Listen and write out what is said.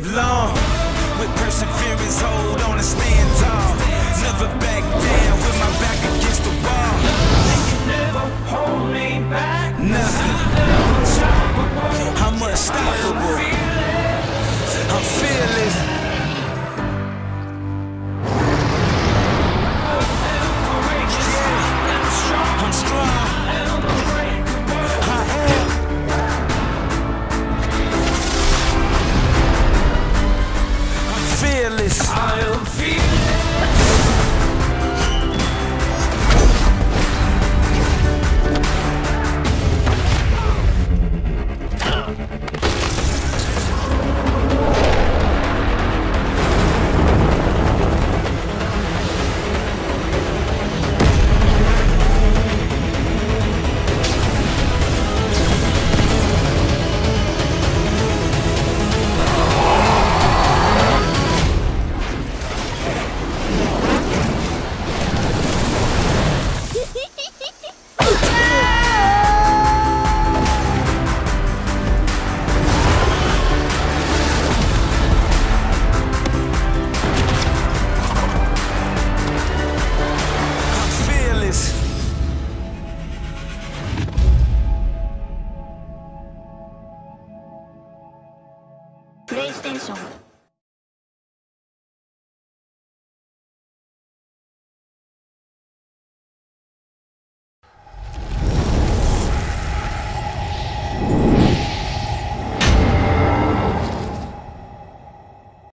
live long. With perseverance, hold on and stand tall. Never back down with my back against the wall. They can never hold me back. Nothing. I'm unstoppable. I'm fearless. I'll feel PlayStation